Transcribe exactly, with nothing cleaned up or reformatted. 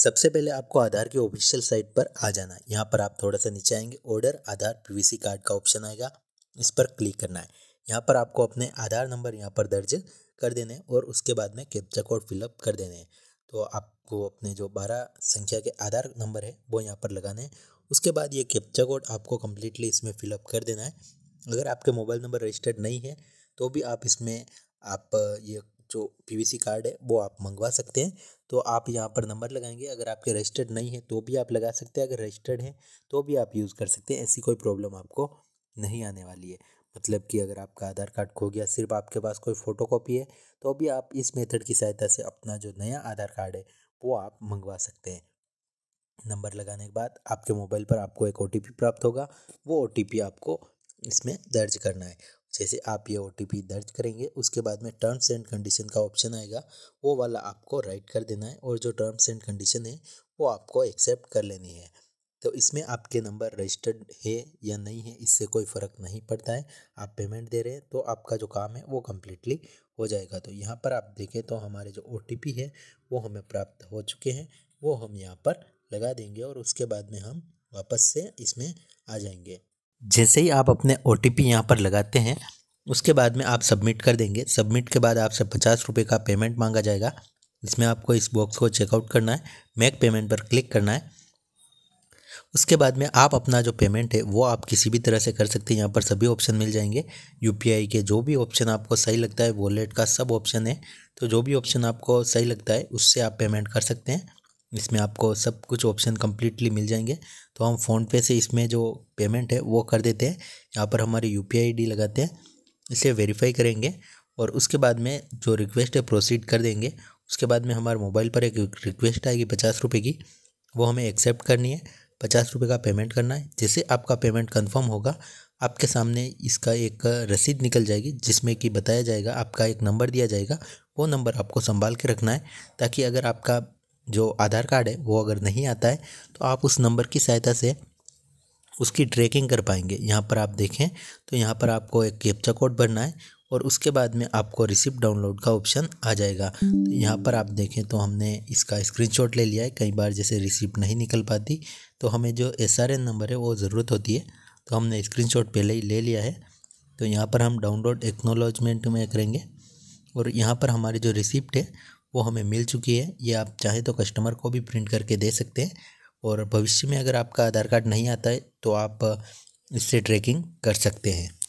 सबसे पहले आपको आधार की ऑफिशियल साइट पर आ जाना है। यहाँ पर आप थोड़ा सा नीचे आएंगे, ऑर्डर आधार पीवीसी कार्ड का ऑप्शन आएगा, इस पर क्लिक करना है। यहाँ पर आपको अपने आधार नंबर यहाँ पर दर्ज कर देने हैं और उसके बाद में कैप्चा कोड फिलअप कर देने हैं। तो आपको अपने जो बारह संख्या के आधार नंबर है वो यहाँ पर लगाने हैं। उसके बाद ये कैप्चा कोड आपको कम्प्लीटली इसमें फिलअप कर देना है। अगर आपके मोबाइल नंबर रजिस्टर्ड नहीं है तो भी आप इसमें आप ये जो पीवीसी कार्ड है वो आप मंगवा सकते हैं। तो आप यहाँ पर नंबर लगाएंगे, अगर आपके रजिस्टर्ड नहीं है तो भी आप लगा सकते हैं, अगर रजिस्टर्ड है तो भी आप यूज़ कर सकते हैं। ऐसी कोई प्रॉब्लम आपको नहीं आने वाली है। मतलब कि अगर आपका आधार कार्ड खो गया, सिर्फ आपके पास कोई फ़ोटोकॉपी है, तो भी आप इस मेथड की सहायता से अपना जो नया आधार कार्ड है वो आप मंगवा सकते हैं। नंबर लगाने के बाद आपके मोबाइल पर आपको एक ओ टी पी प्राप्त होगा, वो ओ टी पी आपको इसमें दर्ज करना है। जैसे आप ये ओ टी पी दर्ज करेंगे उसके बाद में टर्म्स एंड कंडीशन का ऑप्शन आएगा, वो वाला आपको राइट कर देना है और जो टर्म्स एंड कंडीशन है वो आपको एक्सेप्ट कर लेनी है। तो इसमें आपके नंबर रजिस्टर्ड है या नहीं है इससे कोई फ़र्क नहीं पड़ता है। आप पेमेंट दे रहे हैं तो आपका जो काम है वो कम्प्लीटली हो जाएगा। तो यहाँ पर आप देखें तो हमारे जो ओ टी पी है वो हमें प्राप्त हो चुके हैं, वो हम यहाँ पर लगा देंगे और उसके बाद में हम वापस से इसमें आ जाएंगे। जैसे ही आप अपने ओ टी पी यहाँ पर लगाते हैं उसके बाद में आप सबमिट कर देंगे। सबमिट के बाद आपसे पचास रुपये का पेमेंट मांगा जाएगा। इसमें आपको इस बॉक्स को चेकआउट करना है, मेक पेमेंट पर क्लिक करना है। उसके बाद में आप अपना जो पेमेंट है वो आप किसी भी तरह से कर सकते हैं। यहाँ पर सभी ऑप्शन मिल जाएंगे, यू पी आई के जो भी ऑप्शन आपको सही लगता है, वॉलेट का सब ऑप्शन है। तो जो भी ऑप्शन आपको सही लगता है उससे आप पेमेंट कर सकते हैं। इसमें आपको सब कुछ ऑप्शन कम्प्लीटली मिल जाएंगे। तो हम फ़ोनपे से इसमें जो पेमेंट है वो कर देते हैं। यहाँ पर हमारी U P I I D लगाते हैं, इसे वेरीफाई करेंगे और उसके बाद में जो रिक्वेस्ट है प्रोसीड कर देंगे। उसके बाद में हमारे मोबाइल पर एक रिक्वेस्ट आएगी पचास रुपये की, वो हमें एक्सेप्ट करनी है। पचास रुपये का पेमेंट करना है। जैसे आपका पेमेंट कन्फर्म होगा आपके सामने इसका एक रसीद निकल जाएगी जिसमें कि बताया जाएगा, आपका एक नंबर दिया जाएगा, वो नंबर आपको संभाल के रखना है ताकि अगर आपका जो आधार कार्ड है वो अगर नहीं आता है तो आप उस नंबर की सहायता से उसकी ट्रैकिंग कर पाएंगे। यहाँ पर आप देखें तो यहाँ पर आपको एक कैप्चा कोड भरना है और उसके बाद में आपको रिसिप्ट डाउनलोड का ऑप्शन आ जाएगा। तो यहाँ पर आप देखें तो हमने इसका स्क्रीनशॉट ले लिया है। कई बार जैसे रिसिप्ट नहीं निकल पाती तो हमें जो एस आर एन नंबर है वो ज़रूरत होती है, तो हमने स्क्रीनशॉट पहले ही ले लिया है। तो यहाँ पर हम डाउनलोड एक्नॉलेजमेंट में करेंगे और यहाँ पर हमारी जो रिसिप्ट है वो हमें मिल चुकी है। ये आप चाहे तो कस्टमर को भी प्रिंट करके दे सकते हैं और भविष्य में अगर आपका आधार कार्ड नहीं आता है तो आप इससे ट्रैकिंग कर सकते हैं।